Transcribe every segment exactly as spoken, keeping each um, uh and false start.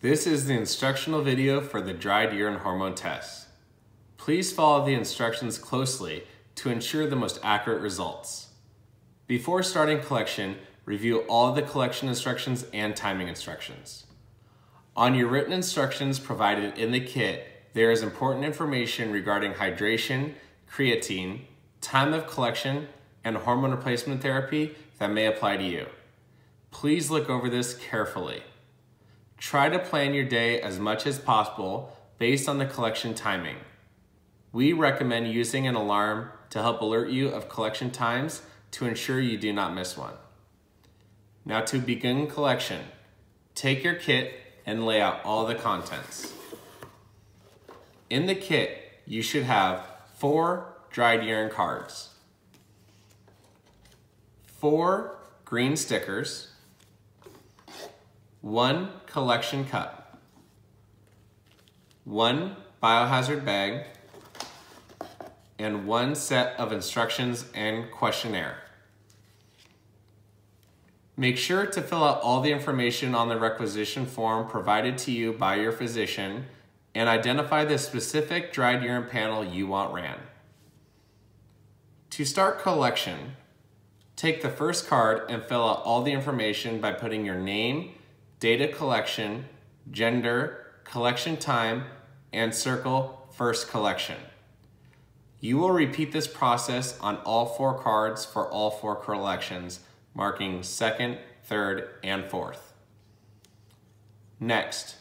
This is the instructional video for the dried urine hormone test. Please follow the instructions closely to ensure the most accurate results. Before starting collection, review all of the collection instructions and timing instructions. On your written instructions provided in the kit, there is important information regarding hydration, creatine, time of collection, and hormone replacement therapy that may apply to you. Please look over this carefully. Try to plan your day as much as possible based on the collection timing. We recommend using an alarm to help alert you of collection times to ensure you do not miss one. Now to begin collection, take your kit and lay out all the contents. In the kit, you should have four dried urine cards, four green stickers, one collection cup, one biohazard bag, and one set of instructions and questionnaire. Make sure to fill out all the information on the requisition form provided to you by your physician and identify the specific dried urine panel you want ran. To start collection, take the first card and fill out all the information by putting your name, date of collection, gender, collection time, and circle first collection. You will repeat this process on all four cards for all four collections, marking second, third, and fourth. Next,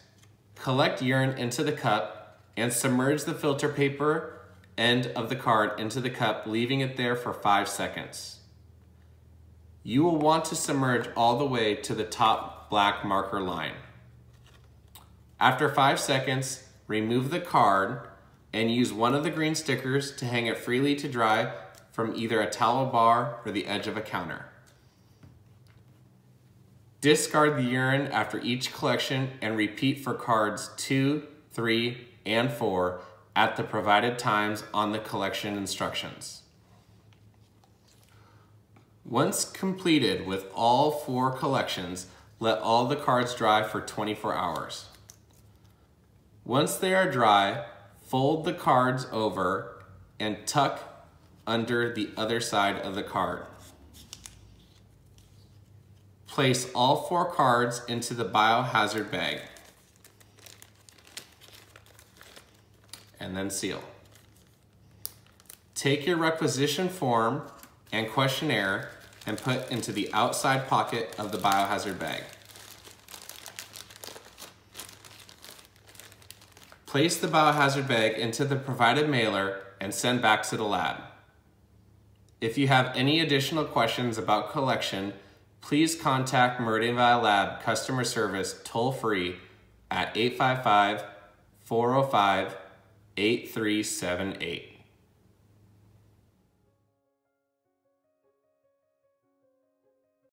collect urine into the cup and submerge the filter paper end of the card into the cup, leaving it there for five seconds. You will want to submerge all the way to the top black marker line. After five seconds, remove the card and use one of the green stickers to hang it freely to dry from either a towel bar or the edge of a counter. Discard the urine after each collection and repeat for cards two, three, and four at the provided times on the collection instructions. Once completed with all four collections, let all the cards dry for twenty-four hours. Once they are dry, fold the cards over and tuck under the other side of the card. Place all four cards into the biohazard bag and then seal. Take your requisition form and questionnaire and put into the outside pocket of the biohazard bag. Place the biohazard bag into the provided mailer and send back to the lab. If you have any additional questions about collection, please contact Meridian Valley Lab customer service toll-free at eight five five, four oh five, eight three seven eight.